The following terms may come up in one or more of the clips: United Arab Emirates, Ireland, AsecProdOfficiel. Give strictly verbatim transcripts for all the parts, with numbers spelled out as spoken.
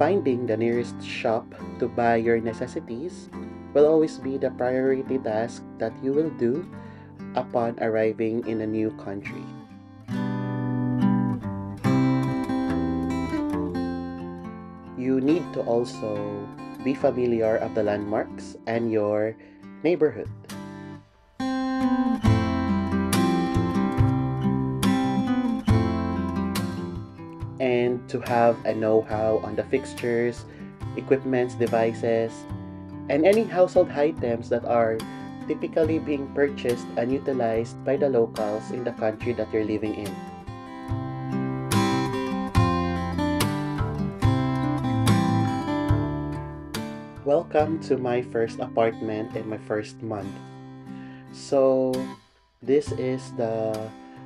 finding the nearest shop to buy your necessities will always be the priority task that you will do upon arriving in a new country. You need to also be familiar of the landmarks and your neighborhood. And to have a know-how on the fixtures, equipments, devices, and any household items that are typically being purchased and utilized by the locals in the country that you're living in. Welcome to my first apartment in my first month. So this is the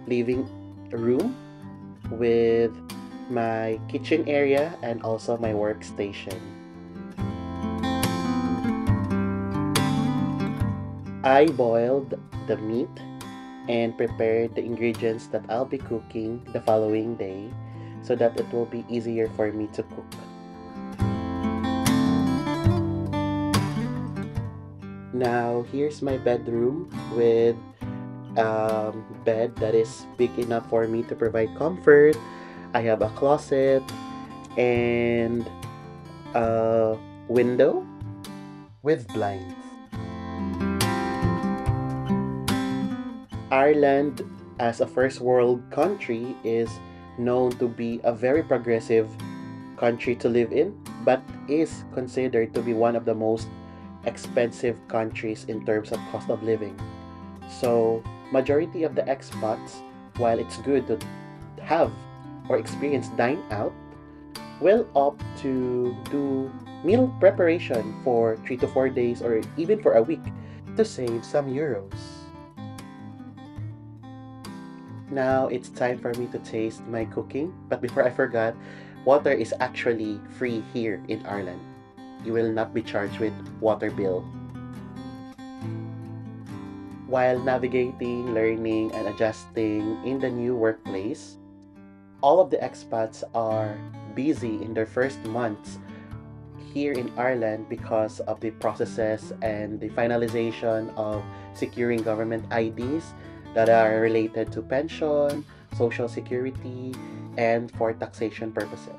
living room with my kitchen area and also my workstation. I boiled the meat and prepared the ingredients that I'll be cooking the following day so that it will be easier for me to cook. Now, here's my bedroom with a um, bed that is big enough for me to provide comfort. I have a closet and a window with blinds. Ireland, as a first world country, is known to be a very progressive country to live in, but is considered to be one of the most expensive countries in terms of cost of living. So majority of the expats, while it's good to have or experience dine out, will opt to do meal preparation for three to four days or even for a week to save some euros. Now it's time for me to taste my cooking, but before I forgot, water is actually free here in Ireland. You will not be charged with water bill. While navigating, learning, and adjusting in the new workplace, all of the expats are busy in their first months here in Ireland because of the processes and the finalization of securing government I Ds that are related to pension, social security, and for taxation purposes.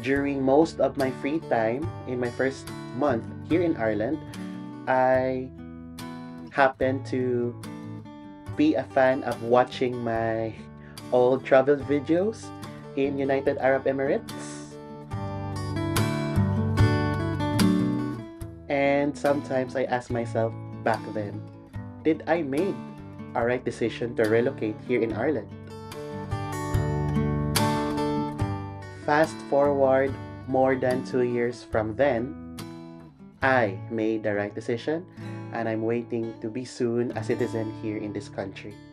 During most of my free time in my first month here in Ireland, I happened to be a fan of watching my old travel videos in United Arab Emirates. And sometimes I ask myself back then, did I make a right decision to relocate here in Ireland? Fast forward more than two years from then, I made the right decision, and I'm waiting to be soon a citizen here in this country.